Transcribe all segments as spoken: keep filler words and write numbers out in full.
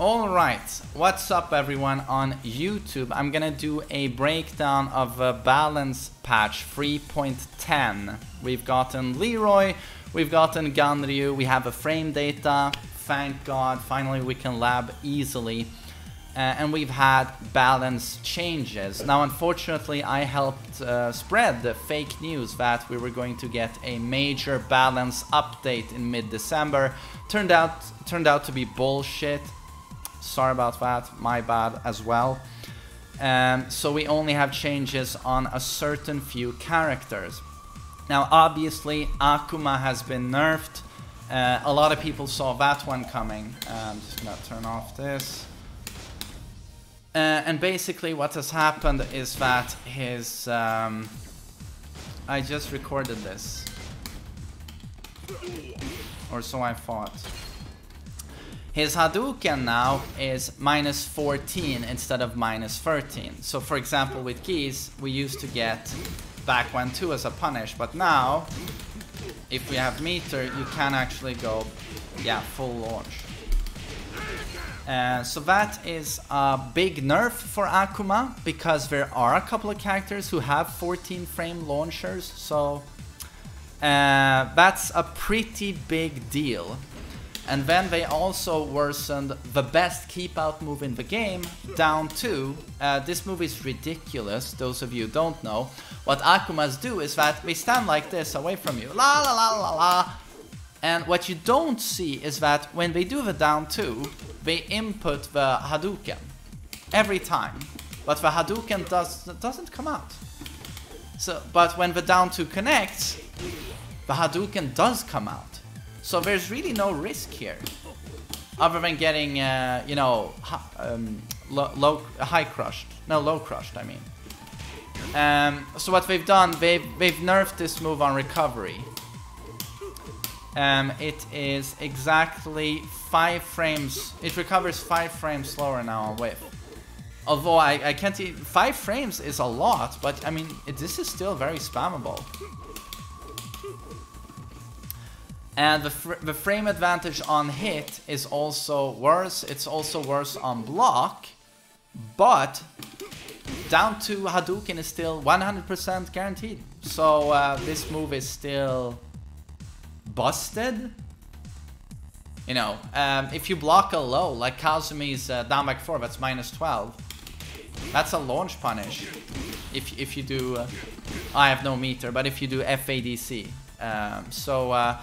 Alright, what's up everyone on YouTube? I'm gonna do a breakdown of uh, balance patch three point ten. We've gotten Leroy, we've gotten Ganryu, we have a frame data, thank god, finally we can lab easily. Uh, and we've had balance changes. Now unfortunately I helped uh, spread the fake news that we were going to get a major balance update in mid-December. Turned out, turned out to be bullshit. Sorry about that, my bad as well. Um, so we only have changes on a certain few characters. Now obviously Akuma has been nerfed. Uh, a lot of people saw that one coming. Uh, I'm just gonna turn off this. Uh, and basically what has happened is that his... Um, I just recorded this. Or so I thought. His Hadouken now is minus fourteen instead of minus thirteen. So for example with Gigas, we used to get back one two as a punish. But now, if we have meter, you can actually go, yeah, full launch. Uh, so that is a big nerf for Akuma, because there are a couple of characters who have fourteen frame launchers, so uh, that's a pretty big deal. And then they also worsened the best keep out move in the game down to, uh, this move is ridiculous, those of you who don't know. What Akumas do is that they stand like this away from you, la la la la la. And what you don't see is that when they do the down two, they input the Hadouken every time, but the Hadouken does, doesn't come out. So, but when the down two connects, the Hadouken does come out. So there's really no risk here, other than getting, uh, you know, um, low, low, high crushed. No, low crushed, I mean. Um, so what they've done, they've, they've nerfed this move on recovery. Um, it is exactly five frames, it recovers five frames slower now on whiff. Although I, I can't even, five frames is a lot, but I mean, it, this is still very spammable. And the, fr the frame advantage on hit is also worse, it's also worse on block, but down to Hadouken is still one hundred percent guaranteed. So uh, this move is still... busted? You know, um, if you block a low, like Kazumi's uh, down back four, that's minus twelve. That's a launch punish. If, if you do... Uh, I have no meter, but if you do F A D C. Um, so, uh,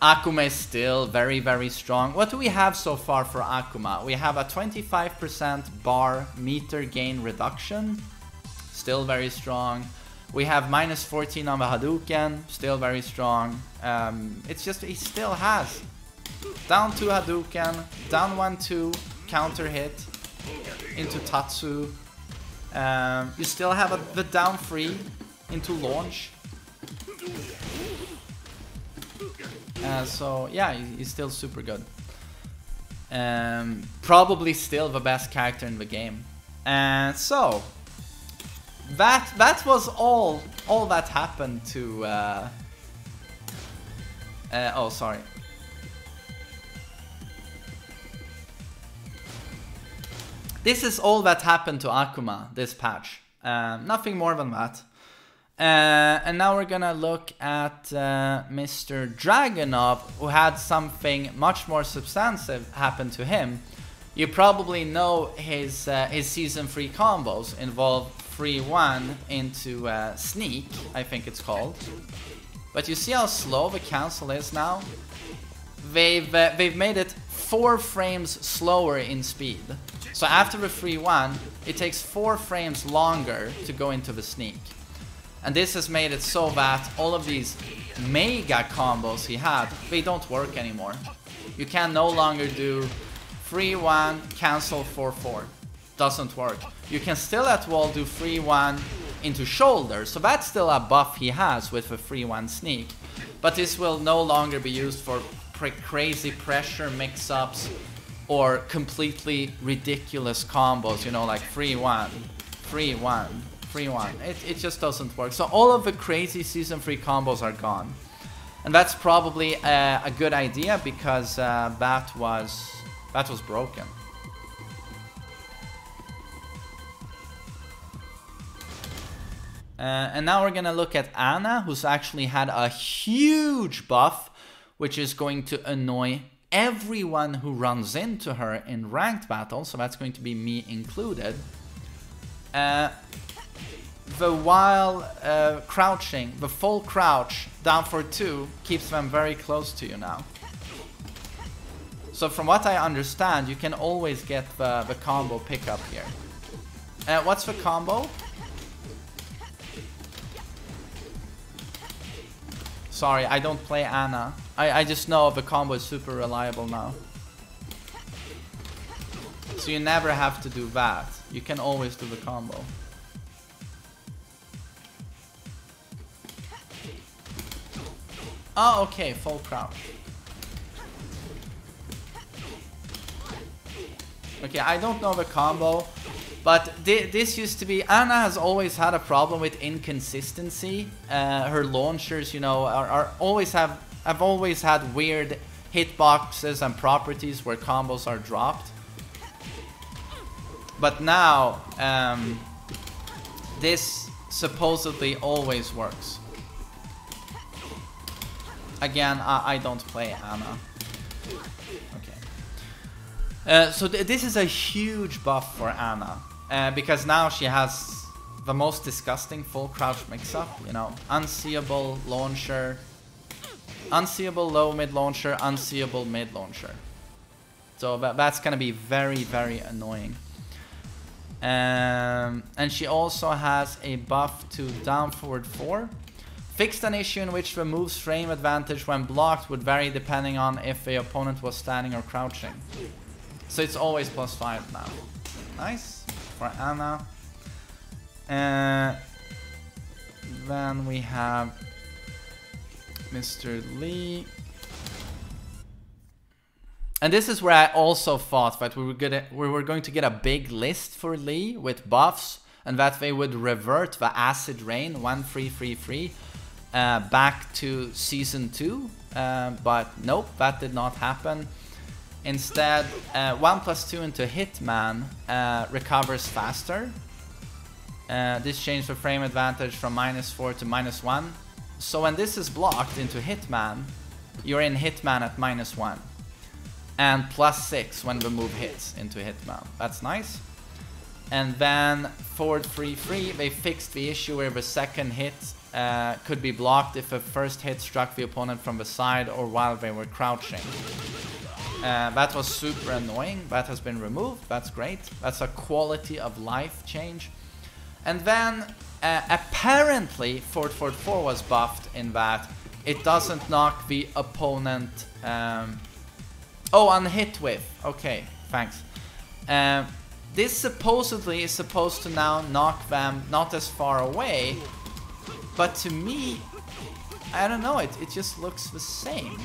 Akuma is still very, very strong. What do we have so far for Akuma? We have a twenty-five percent bar meter gain reduction. Still very strong. We have minus fourteen on the Hadouken, still very strong. Um, it's just, he still has. Down two Hadouken, down one two, counter hit, into Tatsu. Um, you still have a, the down three, into launch. Uh, so yeah, he's still super good. Um, probably still the best character in the game. And so... That that was all all that happened to uh, uh oh sorry. This is all that happened to Akuma this patch. Um, nothing more than that. Uh, and now we're gonna look at uh, Mister Dragunov, who had something much more substantive happen to him. You probably know his uh, his season three combos involve three one into uh, Sneak, I think it's called. But you see how slow the cancel is now? They've uh, they've made it four frames slower in speed. So after the three one, it takes four frames longer to go into the Sneak. And this has made it so that all of these mega combos he had, they don't work anymore. You can no longer do three one, cancel four four. Doesn't work. You can still at wall do three one into shoulder, so that's still a buff he has with the three one Sneak. But this will no longer be used for pre crazy pressure mix-ups or completely ridiculous combos, you know, like three one, three one, three one. It, it just doesn't work. So all of the crazy Season three combos are gone. And that's probably uh, a good idea, because uh, that was... that was broken. Uh, and now we're gonna look at Anna, who's actually had a huge buff, which is going to annoy everyone who runs into her in ranked battles, so that's going to be me included. Uh, the while uh, crouching, the full crouch down for two keeps them very close to you now. So from what I understand, you can always get the, the combo pickup here. Uh, what's the combo? Sorry, I don't play Anna. I, I just know the combo is super reliable now. So you never have to do that. You can always do the combo. Oh, okay, full crouch. Okay, I don't know the combo, but th this used to be... Anna has always had a problem with inconsistency. Uh, her launchers, you know, are, are always have... I've always had weird hitboxes and properties where combos are dropped. But now, um, this supposedly always works. Again, I, I don't play Anna. Uh, so th this is a huge buff for Anna, uh, because now she has the most disgusting full crouch mix-up, you know, unseeable launcher, unseeable low mid launcher, unseeable mid launcher. So that, that's gonna be very, very annoying. Um, and she also has a buff to down forward four. Fixed an issue in which the move's frame advantage when blocked would vary depending on if the opponent was standing or crouching. So it's always plus five now. Nice for Anna. Uh, then we have Mister Lee. And this is where I also thought that we were, gonna, we were going to get a big list for Lee with buffs, and that they would revert the Acid Rain one three three three uh, back to Season two. Uh, but nope, that did not happen. Instead, uh, one plus two into Hitman uh, recovers faster. Uh, this changed the frame advantage from minus four to minus one. So when this is blocked into Hitman, you're in Hitman at minus one. And plus six when the move hits into Hitman. That's nice. And then forward three three, they fixed the issue where the second hit uh, could be blocked if the first hit struck the opponent from the side or while they were crouching. Uh, that was super annoying. That has been removed. That's great. That's a quality of life change. And then uh, apparently four four four was buffed in that it doesn't knock the opponent. Um, oh, on hit with. Okay, thanks. Uh, this supposedly is supposed to now knock them not as far away, but to me, I don't know. It it just looks the same.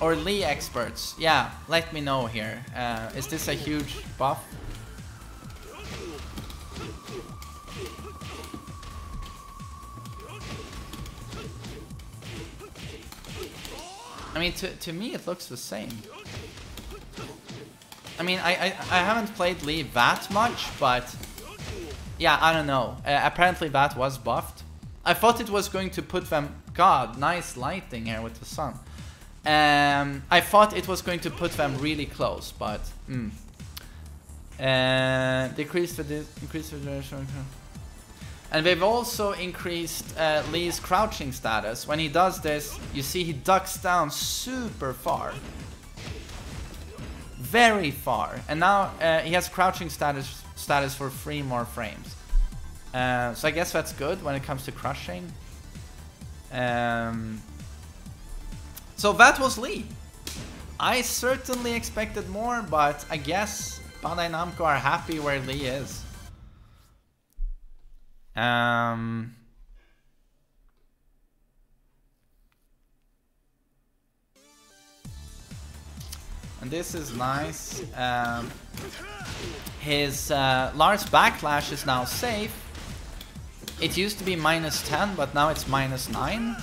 Or Lee experts, yeah, let me know here. Uh, is this a huge buff? I mean, to, to me it looks the same. I mean, I, I, I haven't played Lee that much, but... yeah, I don't know. Uh, apparently that was buffed. I thought it was going to put them... God, nice lighting here with the sun. Um, I thought it was going to put them really close, but mm. uh, decreased the increased the duration, and they've also increased uh, Lee's crouching status. When he does this, you see he ducks down super far, very far, and now uh, he has crouching status status for three more frames. Uh, so I guess that's good when it comes to crushing. Um. So that was Lee. I certainly expected more, but I guess Bandai Namco are happy where Lee is. Um, and this is nice. Um, his uh, Lars Backlash is now safe. It used to be minus ten, but now it's minus nine.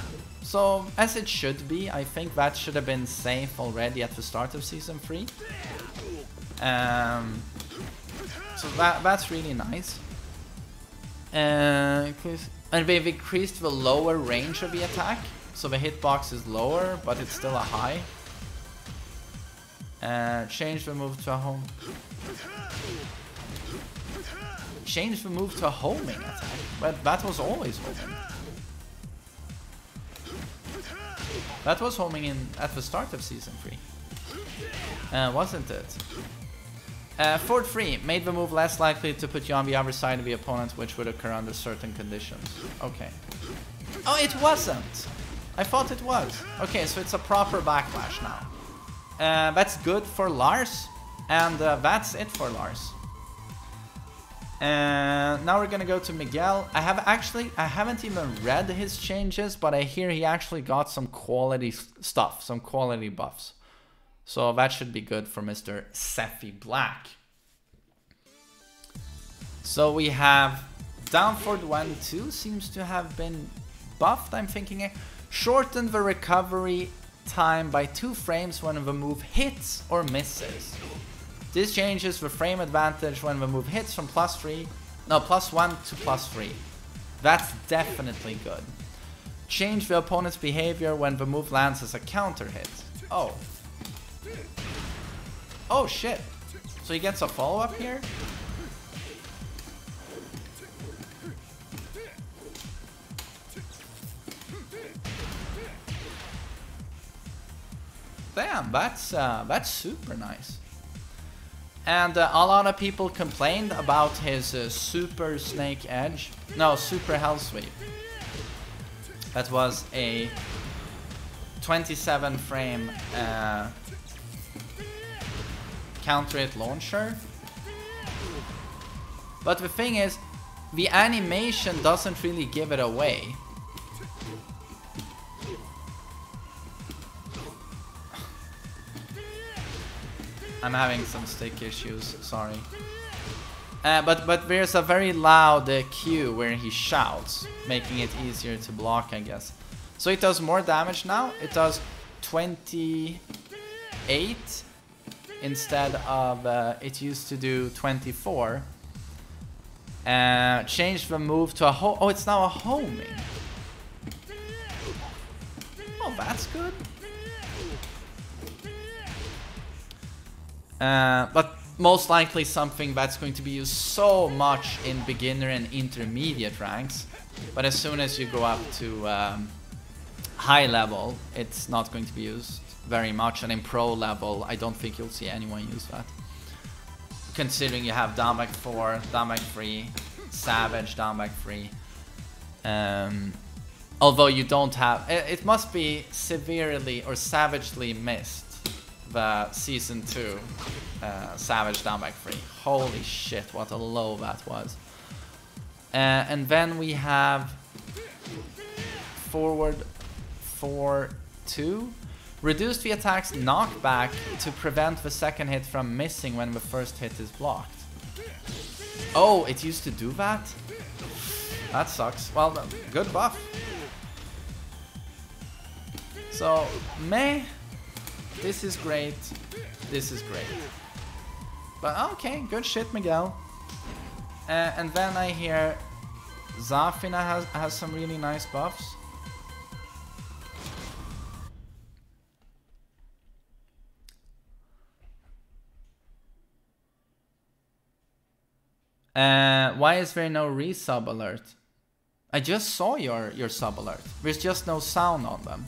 So, as it should be, I think that should have been safe already at the start of Season three. Um, so that, that's really nice. Uh, and we've increased the lower range of the attack, so the hitbox is lower, but it's still a high. Uh, change the move to a home. Change the move to a homing attack, but that was always homing. That was homing in at the start of season three, uh, wasn't it? Uh, Fort three made the move less likely to put you on the other side of the opponent, which would occur under certain conditions. Okay. Oh, it wasn't! I thought it was. Okay, so it's a proper backlash now. Uh, that's good for Lars, and uh, that's it for Lars. Uh, now we're gonna go to Miguel. I have actually, I haven't even read his changes, but I hear he actually got some quality stuff, some quality buffs. So that should be good for Mister Sephi Black. So we have downward one two seems to have been buffed, I'm thinking. Shortened the recovery time by two frames when the move hits or misses. This changes the frame advantage when the move hits from plus three, no, plus one to plus three. That's definitely good. Change the opponent's behavior when the move lands as a counter hit. Oh. Oh shit, so he gets a follow-up here? Damn, that's, uh, that's super nice. And uh, a lot of people complained about his uh, super snake edge. No, super hell sweep. That was a twenty-seven frame uh, counter hit launcher. But the thing is, the animation doesn't really give it away. I'm having some stick issues, sorry. Uh, but, but there's a very loud uh, cue where he shouts, making it easier to block, I guess. So it does more damage now. It does twenty-eight instead of, uh, it used to do twenty-four. Uh, change the move to a ho- oh, it's now a homing. Oh, that's good. Uh, but most likely something that's going to be used so much in beginner and intermediate ranks. But as soon as you go up to um, high level, it's not going to be used very much. And in pro level, I don't think you'll see anyone use that. Considering you have down back four, down back three, savage, down back three. Um, although you don't have... It, it must be severely or savagely missed. The season two uh, savage down back three. Holy shit, what a low that was. Uh, and then we have forward four two. Reduce the attack's knockback to prevent the second hit from missing when the first hit is blocked. Oh, it used to do that? That sucks. Well, good buff. So, meh. This is great. This is great. But okay, good shit, Miguel. Uh, and then I hear Zafina has, has some really nice buffs. Uh, why is there no resub alert? I just saw your, your sub alert. There's just no sound on them.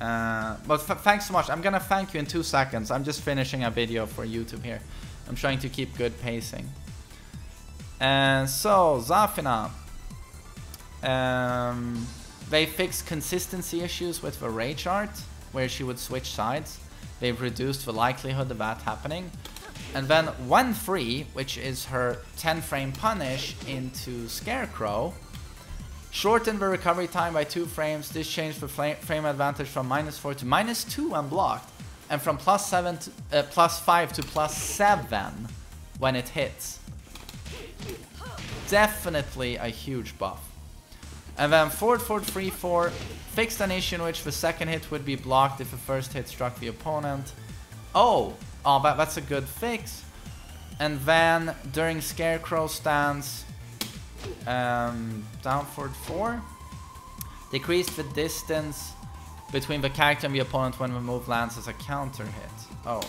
Uh, but f thanks so much. I'm gonna thank you in two seconds. I'm just finishing a video for YouTube here. I'm trying to keep good pacing. And so, Zafina. Um, they fixed consistency issues with the rage art, where she would switch sides. They've reduced the likelihood of that happening. And then one three, which is her ten frame punish into Scarecrow. Shorten the recovery time by two frames. This changed the frame advantage from minus four to minus two when blocked, and from plus seven to uh, plus five to plus seven when it hits. Definitely a huge buff. And then four four three four fixed an issue in which the second hit would be blocked if the first hit struck the opponent. Oh, oh, that, that's a good fix. And then during Scarecrow stance. um, down forward four. Decrease the distance between the character and the opponent when the move lands as a counter hit. Oh.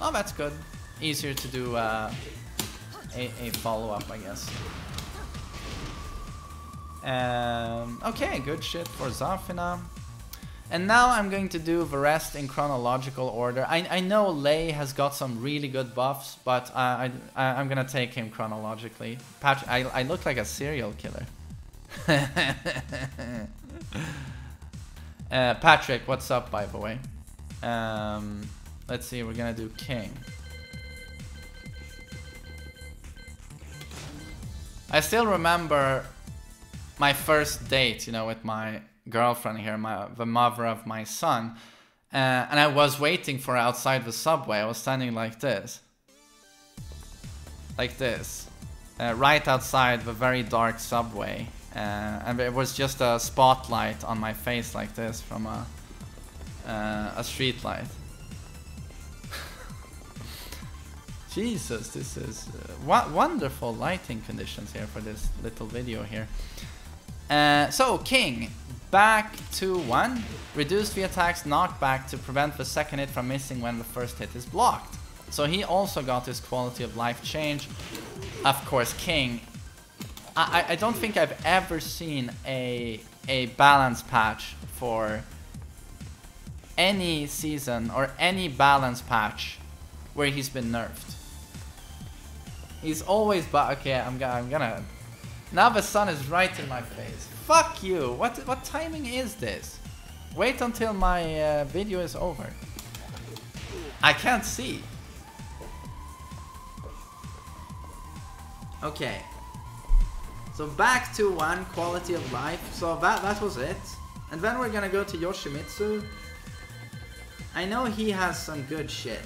Oh, that's good. Easier to do uh, a, a follow-up, I guess. Um, okay, good shit for Zafina. And now I'm going to do the rest in chronological order. I, I know Lei has got some really good buffs, but I, I, I'm gonna take him chronologically. Patch, I, I look like a serial killer. uh, Patrick, what's up, by the way? Um, let's see, we're gonna do King. I still remember my first date, you know, with my girlfriend here, my, the mother of my son, uh, and I was waiting for her outside the subway. I was standing like this, like this, uh, right outside the very dark subway, uh, and it was just a spotlight on my face like this from a, uh, a street light. Jesus, this is uh, wonderful lighting conditions here for this little video here. Uh, so, King, back to one. Reduce the attack's knockback to prevent the second hit from missing when the first hit is blocked. So he also got his quality of life change. Of course, King. I, I don't think I've ever seen a, a balance patch for any season or any balance patch where he's been nerfed. He's always but okay, I'm, I'm gonna... Now the sun is right in my face. Fuck you! What what timing is this? Wait until my uh, video is over. I can't see. Okay. So back to one, quality of life. So that, that was it. And then we're gonna go to Yoshimitsu. I know he has some good shit.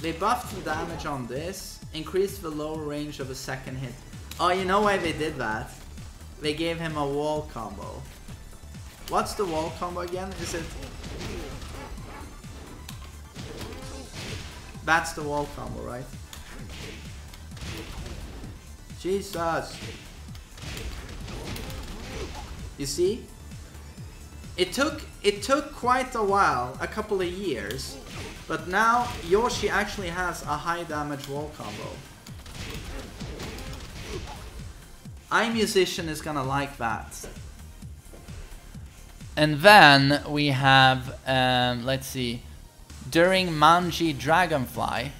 They buffed the damage on this, increased the lower range of a second hit. Oh, you know why they did that? They gave him a wall combo. What's the wall combo again? Is it... That's the wall combo, right? Jesus! You see? It took, it took quite a while, a couple of years. But now, Yoshi actually has a high damage wall combo. iMusician is gonna like that. And then we have, um, let's see, during Manji Dragonfly.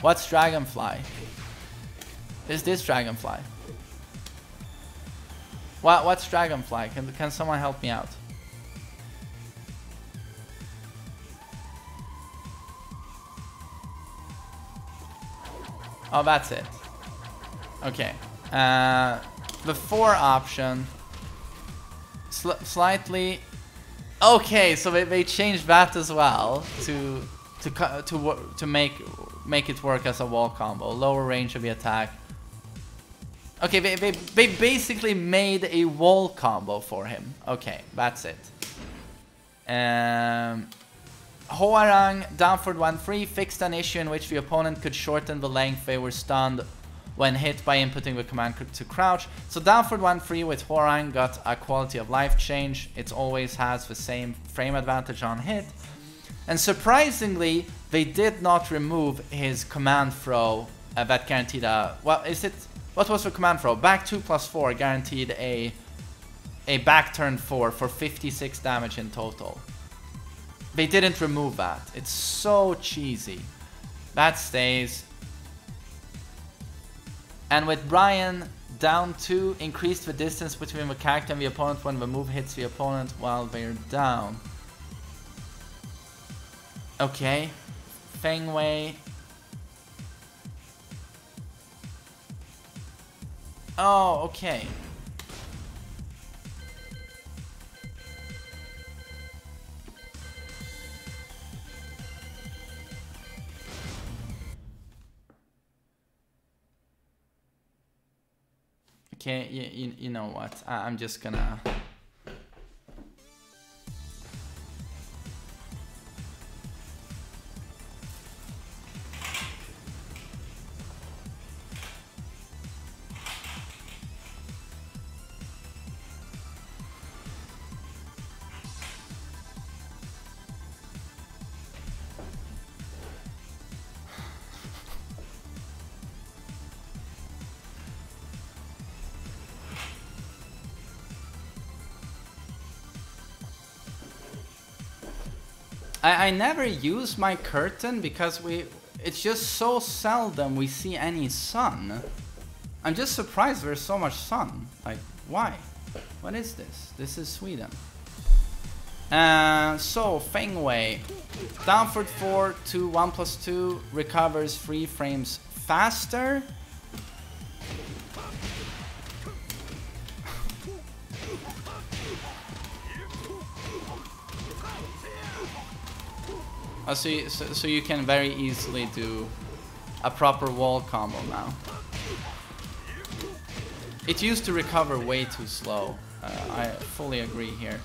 What's Dragonfly? Is this Dragonfly? What, what's Dragonfly? Can, can someone help me out? Oh, that's it. Okay. Uh, the four option. Sl slightly. Okay, so they, they changed that as well to to to to make make it work as a wall combo. Lower range of the attack. Okay, they they they basically made a wall combo for him. Okay, that's it. Um. Hoarang, downward one three, fixed an issue in which the opponent could shorten the length they were stunned when hit by inputting the command to crouch. So downward one three with Hoarang got a quality of life change. It always has the same frame advantage on hit. And surprisingly, they did not remove his command throw uh, that guaranteed a... Well, is it... What was the command throw? Back two plus four guaranteed a, a back turn four for fifty-six damage in total. They didn't remove that. It's so cheesy. That stays. And with Brian, down two, increase the distance between the character and the opponent when the move hits the opponent while they're down. Okay. Feng Wei. Oh, okay. Okay, you, you, you know what? I, I'm just gonna... I never use my curtain because we it's just so seldom we see any sun. I'm just surprised there's so much sun. Like, why? What is this? This is Sweden. Uh, so, Feng Wei. Downward four, two, one plus two, recovers three frames faster. Oh, so, you, so, so you can very easily do a proper wall combo now. It used to recover way too slow. Uh, I fully agree here.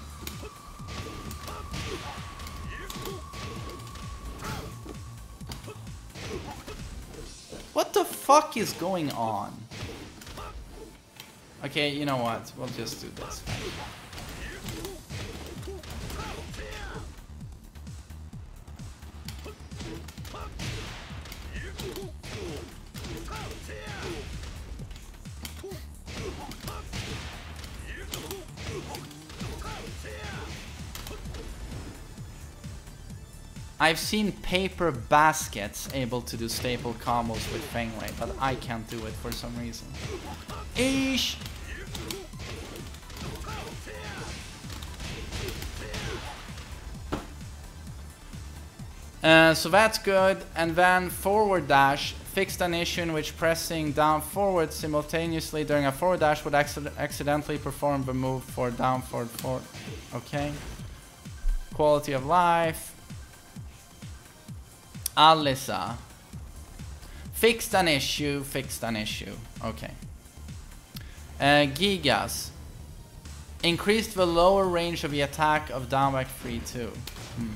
What the fuck is going on? Okay, you know what? We'll just do this. I've seen Paper Baskets able to do staple combos with Feng Wei, but I can't do it for some reason. Ish! Uh, so that's good, and then forward dash fixed an issue in which pressing down forward simultaneously during a forward dash would acc- accidentally perform the move for down forward forward. Okay. Quality of life. Alisa. Fixed an issue, fixed an issue. Okay. Uh, Gigas. Increased the lower range of the attack of downback three two. Hmm.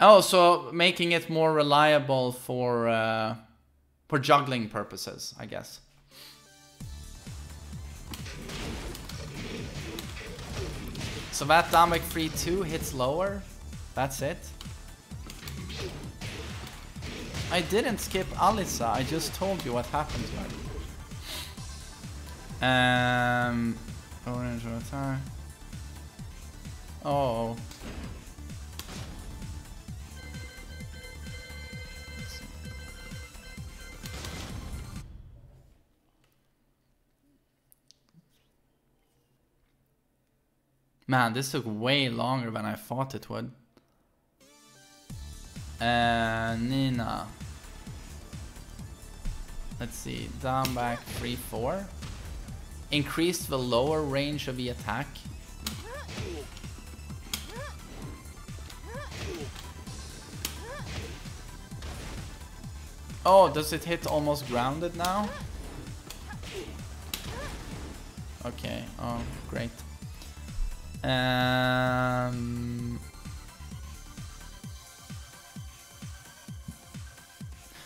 Oh, so making it more reliable for, uh, for juggling purposes, I guess. So that Domek three two hits lower, that's it. I didn't skip Alisa, I just told you what happened to her. Um, orange rotar. Oh. Man, this took way longer than I thought it would. Uh, Nina. Let's see, down back three four. Increased the lower range of the attack. Oh, does it hit almost grounded now? Okay, oh, great. Um,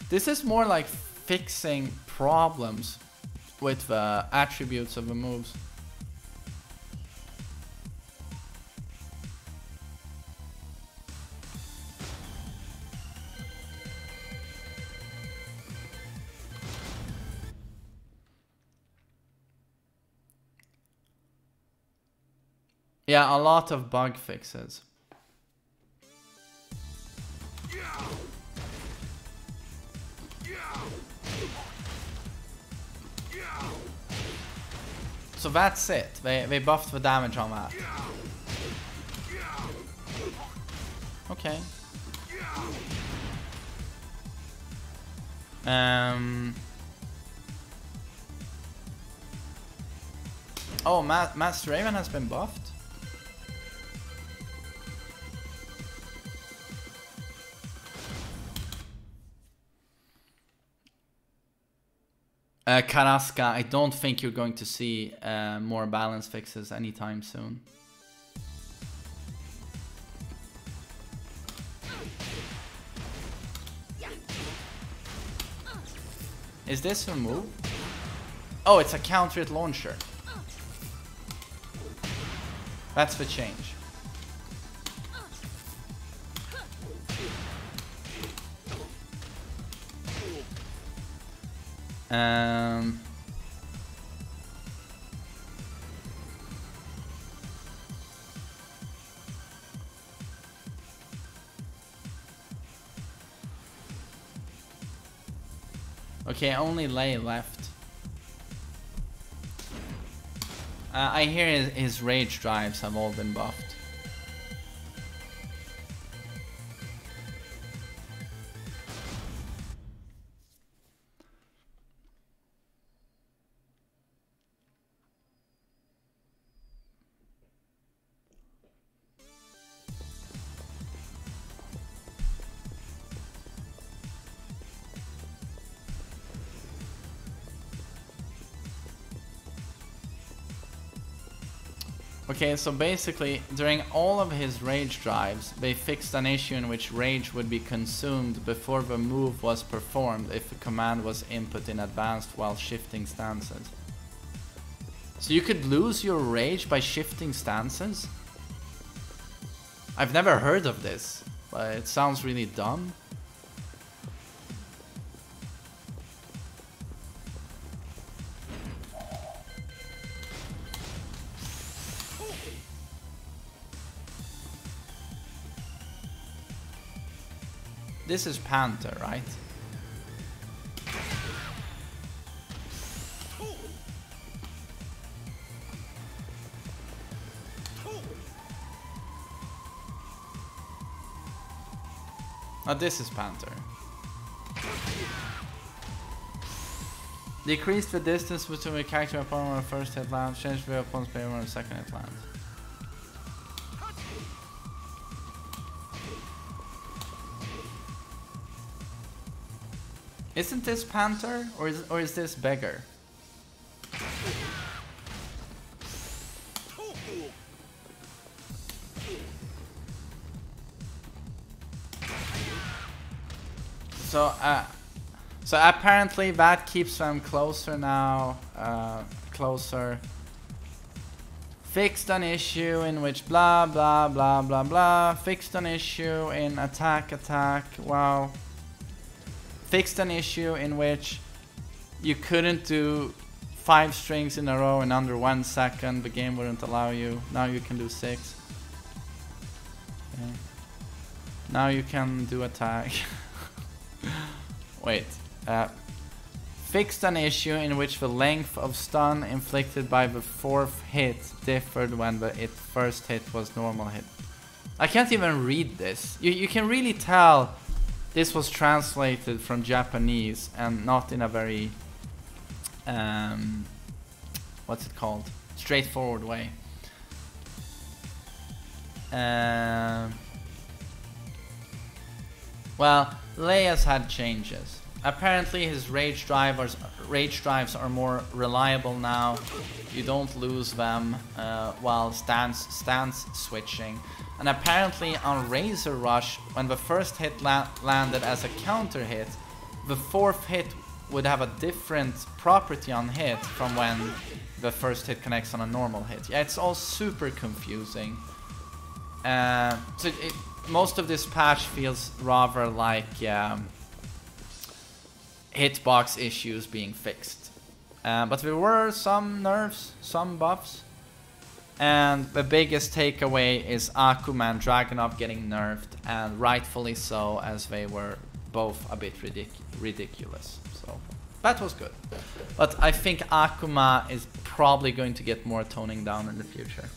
this is more like fixing problems with the attributes of the moves. Yeah, a lot of bug fixes. So that's it. They, they buffed the damage on that. Okay. Um... Oh, Ma- Master Raven has been buffed? Uh, Carrasca, I don't think you're going to see uh, more balance fixes anytime soon. Is this a move? Oh, it's a counter hit launcher. That's the change. Um, okay, only Lei left. Uh, I hear his, his rage drives have all been buffed. Okay, so basically, during all of his rage drives, they fixed an issue in which rage would be consumed before the move was performed if the command was input in advance while shifting stances. So you could lose your rage by shifting stances? I've never heard of this, but it sounds really dumb. This is Panther, right? Now this is Panther. Decrease the distance between the character opponent on first hit land, change the opponent's player on second hit land. Isn't this Panther, or is, or is this Beggar? So, uh, so apparently that keeps them closer now, uh, closer. Fixed an issue in which blah, blah, blah, blah, blah. Fixed an issue in attack, attack, wow. Fixed an issue in which you couldn't do five strings in a row in under one second. The game wouldn't allow you. Now you can do six. Okay. Now you can do attack. Wait. Uh, fixed an issue in which the length of stun inflicted by the fourth hit differed when the it first hit was normal hit. I can't even read this. You, you can really tell this was translated from Japanese and not in a very, um, what's it called, straightforward way. Uh, well, Leia's had changes. Apparently his rage drivers, rage drives are more reliable now. You don't lose them uh, while stance, stance switching. And apparently on Razor Rush, when the first hit la landed as a counter hit, the fourth hit would have a different property on hit from when the first hit connects on a normal hit. Yeah, it's all super confusing. Uh, so it, most of this patch feels rather like um, hitbox issues being fixed. Uh, but there were some nerfs, some buffs. And the biggest takeaway is Akuma and Dragunov getting nerfed, and rightfully so, as they were both a bit ridic ridiculous. So that was good. But I think Akuma is probably going to get more toning down in the future.